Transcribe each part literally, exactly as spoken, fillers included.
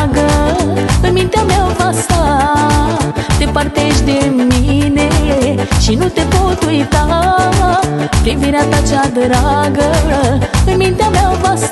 dragă, în mintea mea vasa, te partești de mine și nu te pot uita. Privirea ta cea dragă, în mintea mea vasa.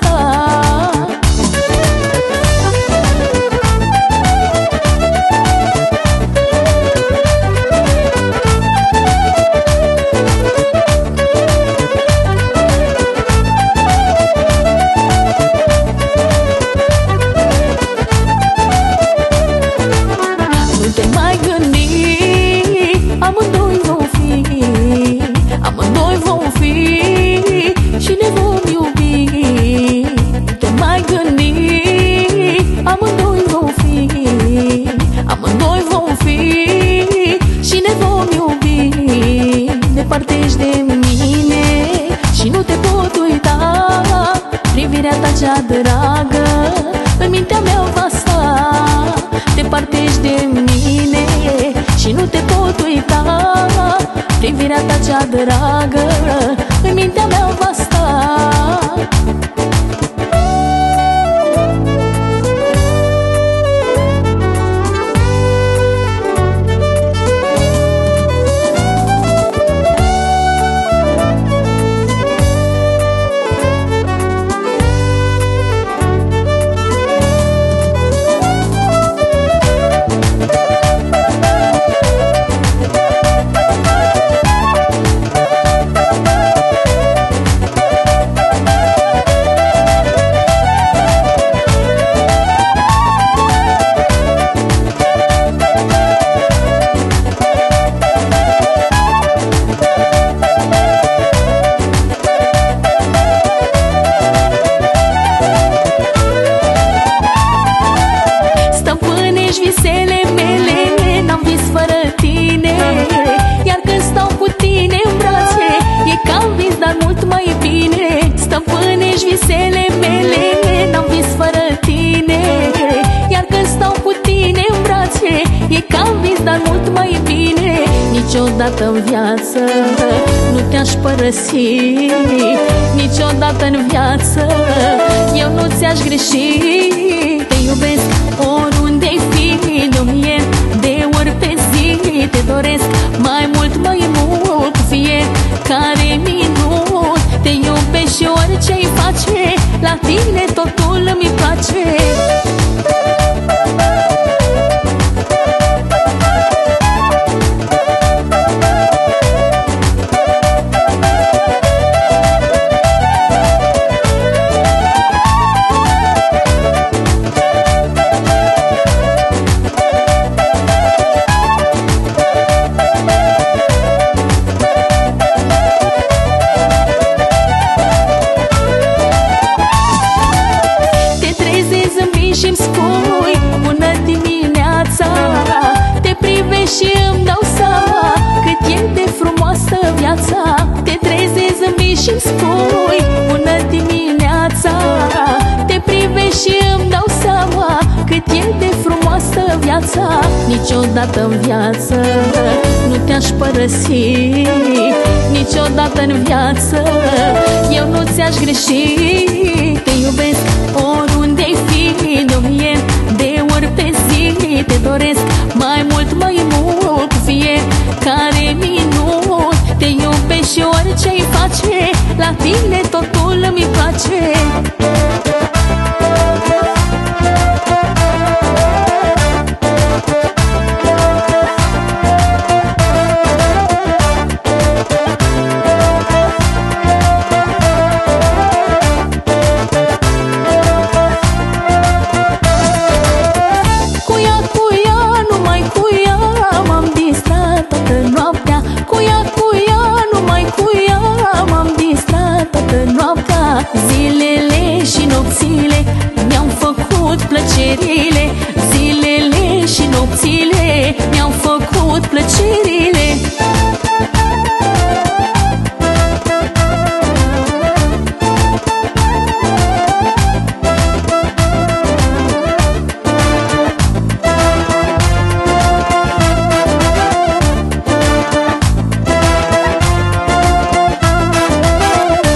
Dragă, în mintea mea va sta, te partești de mine și nu te pot uita. Privirea ta cea dragă, în mintea mea va sta. Niciodată în viață nu te-aș părăsi, niciodată în viață eu nu ți-aș greși. Te iubesc oriunde-ai fi, de mie de ori pe zi, te doresc mai mult, mai mult, fiecare minut. Te iubesc și orice-i face, la tine totul îmi place. Și-mi spui bună dimineața, te privești și îmi dau seama cât e de frumoasă viața. Niciodată în viață nu te-aș părăsi, niciodată în viață eu nu ți-aș greși. Te iubesc oriunde-ai fi, de o mie de ori pe zi, te doresc mai mult, mai mult, fiecare minut. Te iubești și orice-i face, la tine totul îmi place. Zilele și nopțile mi-au făcut plăcerile.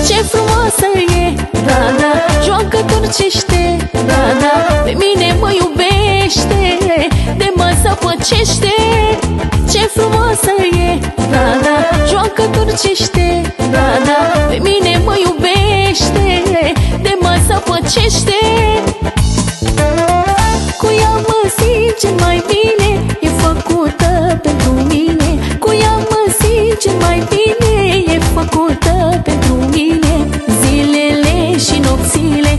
Ce frumoasă e, da, da, joacă-te orice știe, da, da, pe mine mă iubește. turcește, ce frumoasă e, da, da. Joacă turcește, da, da. Pe mine mă iubește, de mă săpăcește. Cu ea mă simt cel mai bine, e făcută pentru mine. Cu ea mă simt cel mai bine, e făcută pentru mine. Zilele și nopțile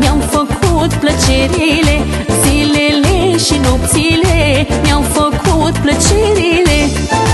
mi-au făcut plăcerile, zilele și nopțile mi-au făcut plăcerile.